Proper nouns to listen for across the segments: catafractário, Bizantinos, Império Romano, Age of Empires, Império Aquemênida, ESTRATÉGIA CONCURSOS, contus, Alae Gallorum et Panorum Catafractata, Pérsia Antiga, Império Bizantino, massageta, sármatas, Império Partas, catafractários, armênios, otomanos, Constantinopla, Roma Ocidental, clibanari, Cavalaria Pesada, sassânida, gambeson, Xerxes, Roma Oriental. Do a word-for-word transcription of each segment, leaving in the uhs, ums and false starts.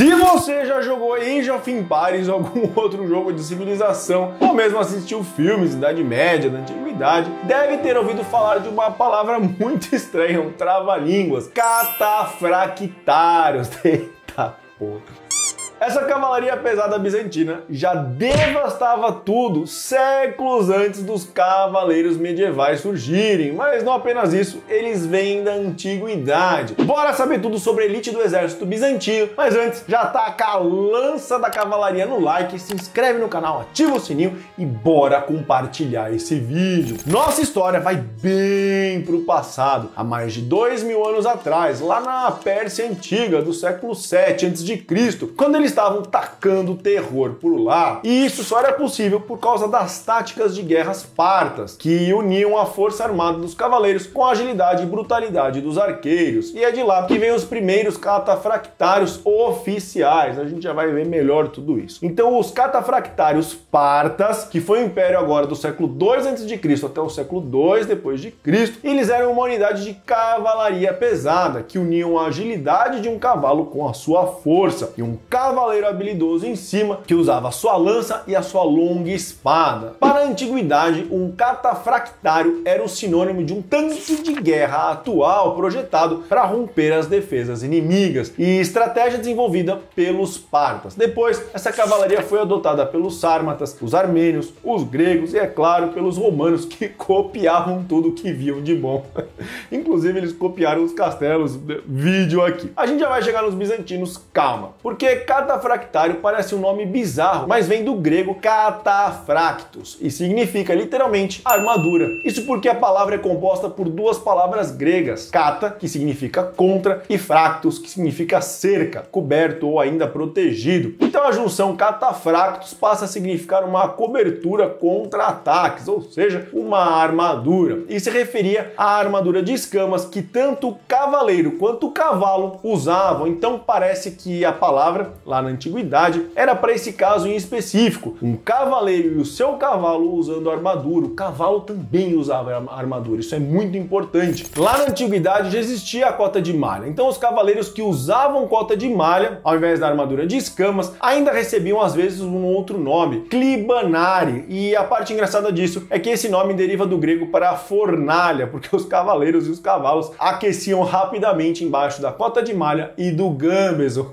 Se você já jogou Age of Empires ou algum outro jogo de civilização, ou mesmo assistiu filmes da Idade Média, da Antiguidade, deve ter ouvido falar de uma palavra muito estranha, um trava-línguas: catafractários. Eita porra. Essa cavalaria pesada bizantina já devastava tudo séculos antes dos cavaleiros medievais surgirem, mas não apenas isso, eles vêm da antiguidade. Bora saber tudo sobre a elite do exército bizantino, mas antes, já taca a lança da cavalaria no like, se inscreve no canal, ativa o sininho e bora compartilhar esse vídeo. Nossa história vai bem pro passado, há mais de dois mil anos atrás, lá na Pérsia Antiga, do século sete antes de Cristo, quando eles estavam tacando terror por lá. E isso só era possível por causa das táticas de guerras partas, que uniam a força armada dos cavaleiros com a agilidade e brutalidade dos arqueiros. E é de lá que vem os primeiros catafractários oficiais. A gente já vai ver melhor tudo isso. Então os catafractários partas, que foi o império agora do século dois antes de Cristo até o século dois depois de Cristo, eles eram uma unidade de cavalaria pesada, que uniam a agilidade de um cavalo com a sua força, e um cavaleiro habilidoso em cima, que usava sua lança e a sua longa espada. Para a antiguidade, um catafractário era o sinônimo de um tanque de guerra atual projetado para romper as defesas inimigas, e estratégia desenvolvida pelos partas. Depois, essa cavalaria foi adotada pelos sármatas, os armênios, os gregos e, é claro, pelos romanos, que copiavam tudo que viam de bom. Inclusive, eles copiaram os castelos. Vídeo aqui. A gente já vai chegar nos bizantinos, calma, porque catafractário parece um nome bizarro, mas vem do grego catafractos e significa literalmente armadura. Isso porque a palavra é composta por duas palavras gregas: cata, que significa contra, e fractus, que significa cerca, coberto ou ainda protegido. Então a junção catafractos passa a significar uma cobertura contra ataques, ou seja, uma armadura. E se referia à armadura de escamas que tanto o cavaleiro quanto o cavalo usavam. Então parece que a palavra lá na antiguidade era para esse caso em específico, um cavaleiro e o seu cavalo usando armadura. O cavalo também usava armadura, isso é muito importante. Lá na antiguidade já existia a cota de malha, então os cavaleiros que usavam cota de malha, ao invés da armadura de escamas, ainda recebiam às vezes um outro nome, clibanari. E a parte engraçada disso é que esse nome deriva do grego para fornalha, porque os cavaleiros e os cavalos aqueciam rapidamente embaixo da cota de malha e do gambeson.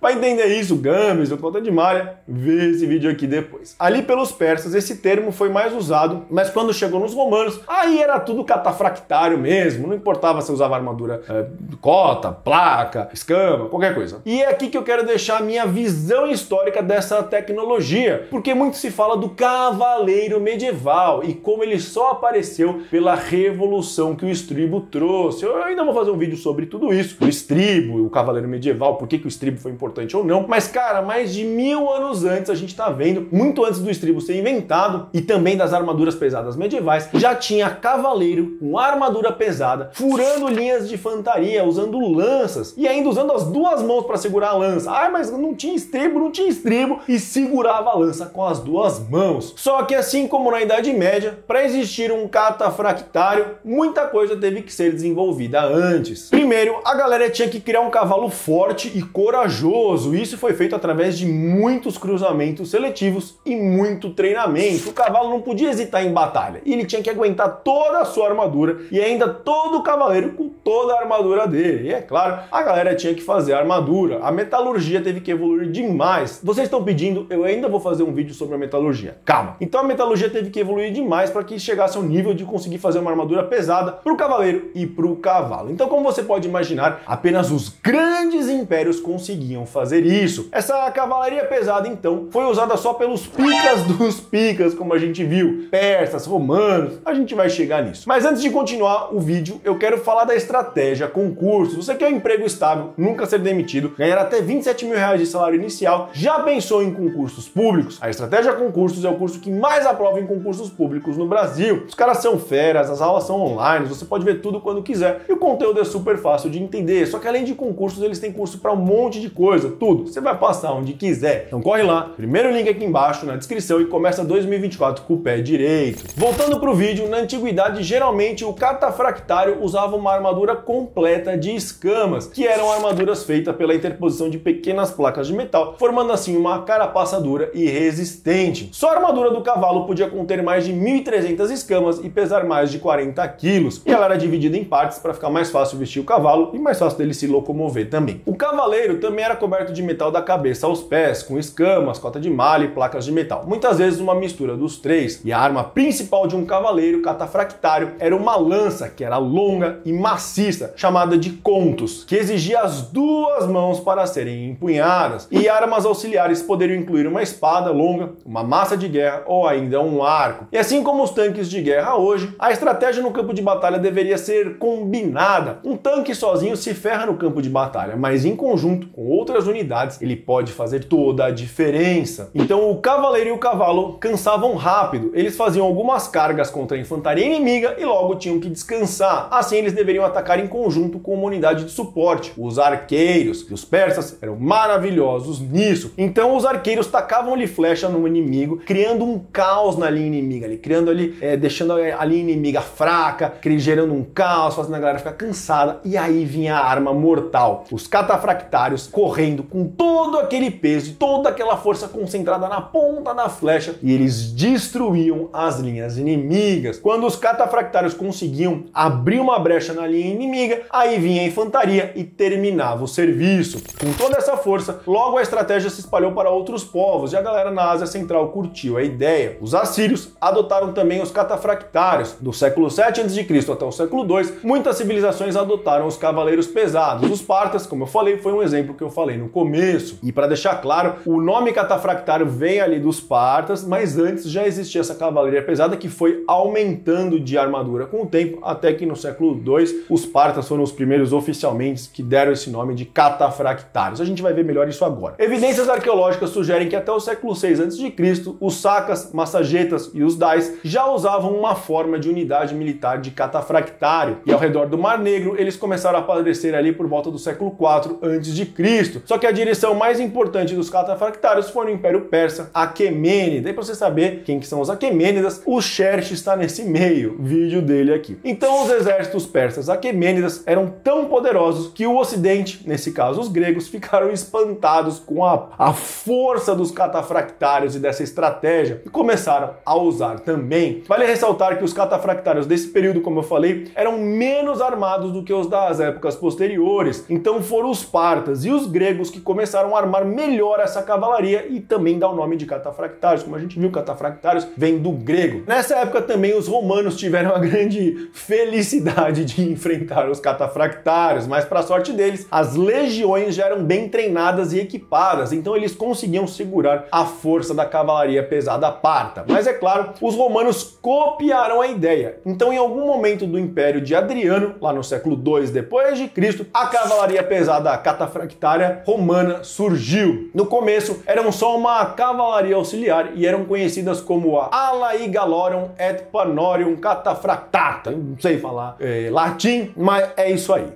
Vai entender isso, games ou cota de malha, vê esse vídeo aqui depois. Ali pelos persas esse termo foi mais usado, mas quando chegou nos romanos, aí era tudo catafractário mesmo, não importava se usava armadura é, cota, placa, escama, qualquer coisa. E é aqui que eu quero deixar a minha visão histórica dessa tecnologia, porque muito se fala do cavaleiro medieval e como ele só apareceu pela revolução que o estribo trouxe. Eu ainda vou fazer um vídeo sobre tudo isso, o estribo, o cavaleiro medieval, por que que o estribo foi importante ou não, mas cara, mais de mil anos antes a gente tá vendo, muito antes do estribo ser inventado e também das armaduras pesadas medievais, já tinha cavaleiro com armadura pesada, furando linhas de infantaria, usando lanças e ainda usando as duas mãos para segurar a lança. Ah, mas não tinha estribo, não tinha estribo, e segurava a lança com as duas mãos. Só que assim como na Idade Média, para existir um catafractário, muita coisa teve que ser desenvolvida antes. Primeiro, a galera tinha que criar um cavalo forte e corajoso. Isso foi feito através de muitos cruzamentos seletivos e muito treinamento. O cavalo não podia hesitar em batalha, ele tinha que aguentar toda a sua armadura e ainda todo o cavaleiro com toda a armadura dele. E é claro, a galera tinha que fazer a armadura. A metalurgia teve que evoluir demais. Vocês estão pedindo, eu ainda vou fazer um vídeo sobre a metalurgia, calma. Então a metalurgia teve que evoluir demais para que chegasse ao nível de conseguir fazer uma armadura pesada para o cavaleiro e para o cavalo. Então, como você pode imaginar, apenas os grandes impérios conseguiam fazer isso. Essa cavalaria pesada, então, foi usada só pelos picas dos picas, como a gente viu, persas, romanos, a gente vai chegar nisso. Mas antes de continuar o vídeo, eu quero falar da estratégia concurso. Você quer um emprego estável, nunca ser demitido, ganhar até vinte e sete mil reais de salário inicial, já pensou em concursos públicos? A estratégia concursos é o curso que mais aprova em concursos públicos no Brasil. Os caras são feras, as aulas são online, você pode ver tudo quando quiser, e o conteúdo é super fácil de entender. Só que além de concursos, eles têm curso para um monte de coisa. coisa, tudo, você vai passar onde quiser. Então corre lá, primeiro link aqui embaixo na descrição, e começa dois mil e vinte e quatro com o pé direito. Voltando pro vídeo, na antiguidade geralmente o catafractário usava uma armadura completa de escamas, que eram armaduras feitas pela interposição de pequenas placas de metal, formando assim uma carapaça dura e resistente. Só a armadura do cavalo podia conter mais de mil e trezentas escamas e pesar mais de quarenta quilos, e ela era dividida em partes para ficar mais fácil vestir o cavalo e mais fácil dele se locomover também. O cavaleiro também era coberto de metal da cabeça aos pés, com escamas, cota de malha e placas de metal, muitas vezes uma mistura dos três, e a arma principal de um cavaleiro catafractário era uma lança, que era longa e maciça, chamada de contus, que exigia as duas mãos para serem empunhadas, e armas auxiliares poderiam incluir uma espada longa, uma massa de guerra ou ainda um arco. E assim como os tanques de guerra hoje, a estratégia no campo de batalha deveria ser combinada. Um tanque sozinho se ferra no campo de batalha, mas em conjunto com outras unidades ele pode fazer toda a diferença. Então o cavaleiro e o cavalo cansavam rápido, eles faziam algumas cargas contra a infantaria inimiga e logo tinham que descansar. Assim eles deveriam atacar em conjunto com uma unidade de suporte, os arqueiros, e os persas eram maravilhosos nisso. Então os arqueiros tacavam-lhe flecha no inimigo, criando um caos na linha inimiga, ali, criando ali, é, deixando a linha inimiga fraca, gerando um caos, fazendo a galera ficar cansada, e aí vinha a arma mortal. Os catafractários correndo com todo aquele peso e toda aquela força concentrada na ponta da flecha, e eles destruíam as linhas inimigas. Quando os catafractários conseguiam abrir uma brecha na linha inimiga, aí vinha a infantaria e terminava o serviço. Com toda essa força, logo a estratégia se espalhou para outros povos, e a galera na Ásia Central curtiu a ideia. Os assírios adotaram também os catafractários. Do século sete antes de Cristo até o século dois, muitas civilizações adotaram os cavaleiros pesados. Os partas, como eu falei, foi um exemplo que eu falei no começo. E para deixar claro, o nome catafractário vem ali dos partas, mas antes já existia essa cavalaria pesada que foi aumentando de armadura com o tempo, até que no século dois os partas foram os primeiros oficialmente que deram esse nome de catafractários. A gente vai ver melhor isso agora. Evidências arqueológicas sugerem que até o século seis antes de Cristo os sacas, massagetas e os dais já usavam uma forma de unidade militar de catafractário, e ao redor do Mar Negro eles começaram a aparecer ali por volta do século quatro antes de Cristo. Só que a direção mais importante dos catafractários foi no Império Persa Aquemênida. E para você saber quem que são os Aquemênidas, o Xerxes está nesse meio, vídeo dele aqui. Então os exércitos persas aquemênidas eram tão poderosos que o Ocidente, nesse caso os gregos, ficaram espantados com a, a força dos catafractários e dessa estratégia, e começaram a usar também. Vale ressaltar que os catafractários desse período, como eu falei, eram menos armados do que os das épocas posteriores. Então foram os partas e os gregos que começaram a armar melhor essa cavalaria, e também dá o nome de catafractários. Como a gente viu, catafractários vem do grego. Nessa época também os romanos tiveram a grande felicidade de enfrentar os catafractários, mas para sorte deles, as legiões já eram bem treinadas e equipadas, então eles conseguiam segurar a força da cavalaria pesada parta. Mas é claro, os romanos copiaram a ideia. Então, em algum momento do Império de Adriano, lá no século dois depois de Cristo, a cavalaria pesada catafractária romana surgiu. No começo, eram só uma cavalaria auxiliar e eram conhecidas como a Alae Gallorum et Panorum Catafractata. Não sei falar é, latim, mas é isso aí.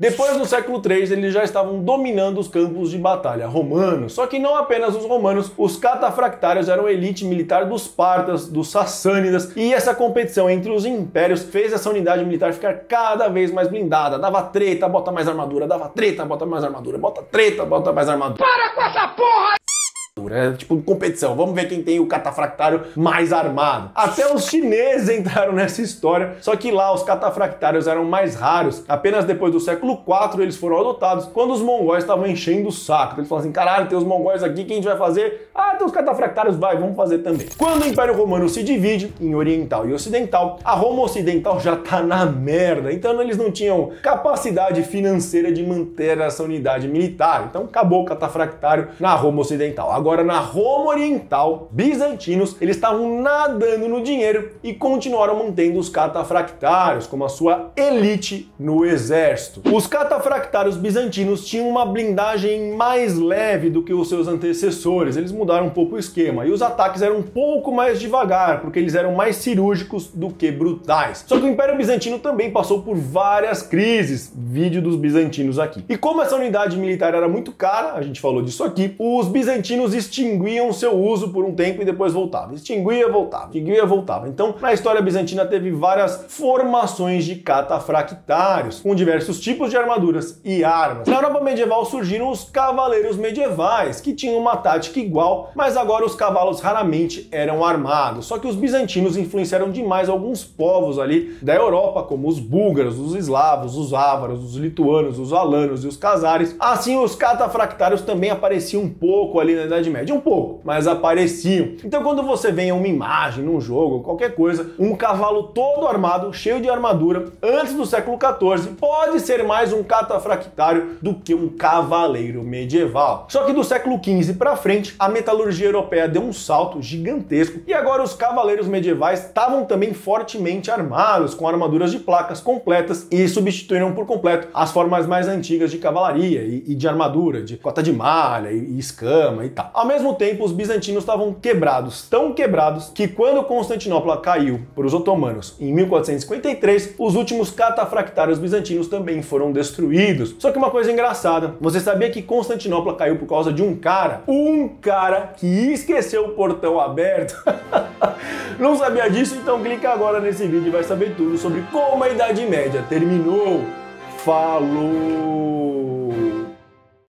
Depois do século três, eles já estavam dominando os campos de batalha romanos. Só que não apenas os romanos, os catafractários eram a elite militar dos partas, dos sassânidas, e essa competição entre os impérios fez essa unidade militar ficar cada vez mais blindada. Dava treta, bota mais armadura, dava treta, bota mais armadura, bota treta, bota mais armadura. Para com essa porra! É tipo competição, vamos ver quem tem o catafractário mais armado. Até os chineses entraram nessa história, só que lá os catafractários eram mais raros. Apenas depois do século quatro eles foram adotados, quando os mongóis estavam enchendo o saco. Então, eles falaram assim, caralho, tem os mongóis aqui, quem a gente vai fazer? Ah, tem os catafractários, vai, vamos fazer também. Quando o Império Romano se divide em Oriental e Ocidental, a Roma Ocidental já tá na merda, então eles não tinham capacidade financeira de manter essa unidade militar, então acabou o catafractário na Roma Ocidental. Agora agora na Roma Oriental, bizantinos, eles estavam nadando no dinheiro e continuaram mantendo os catafractários como a sua elite no exército. Os catafractários bizantinos tinham uma blindagem mais leve do que os seus antecessores, eles mudaram um pouco o esquema, e os ataques eram um pouco mais devagar, porque eles eram mais cirúrgicos do que brutais. Só que o Império Bizantino também passou por várias crises, vídeo dos bizantinos aqui. E como essa unidade militar era muito cara, a gente falou disso aqui, os bizantinos extinguiam seu uso por um tempo e depois voltavam. Extinguia, voltava, extinguia, voltava. Então, na história bizantina teve várias formações de catafractários, com diversos tipos de armaduras e armas. Na Europa medieval surgiram os cavaleiros medievais, que tinham uma tática igual, mas agora os cavalos raramente eram armados. Só que os bizantinos influenciaram demais alguns povos ali da Europa, como os búlgaros, os eslavos, os ávaros, os lituanos, os alanos e os casares. Assim, os catafractários também apareciam um pouco ali na Idade Média, um pouco, mas apareciam. Então, quando você vê uma imagem, num jogo, qualquer coisa, um cavalo todo armado, cheio de armadura, antes do século quatorze, pode ser mais um catafractário do que um cavaleiro medieval. Só que do século quinze para frente, a metalurgia europeia deu um salto gigantesco e agora os cavaleiros medievais estavam também fortemente armados, com armaduras de placas completas, e substituíram por completo as formas mais antigas de cavalaria e, e de armadura, de cota de malha e, e escama e tal. Ao mesmo tempo, os bizantinos estavam quebrados, tão quebrados, que quando Constantinopla caiu para os otomanos em mil quatrocentos e cinquenta e três, os últimos catafractários bizantinos também foram destruídos. Só que uma coisa engraçada, você sabia que Constantinopla caiu por causa de um cara? Um cara que esqueceu o portão aberto? Não sabia disso? Então clica agora nesse vídeo e vai saber tudo sobre como a Idade Média terminou. Falou!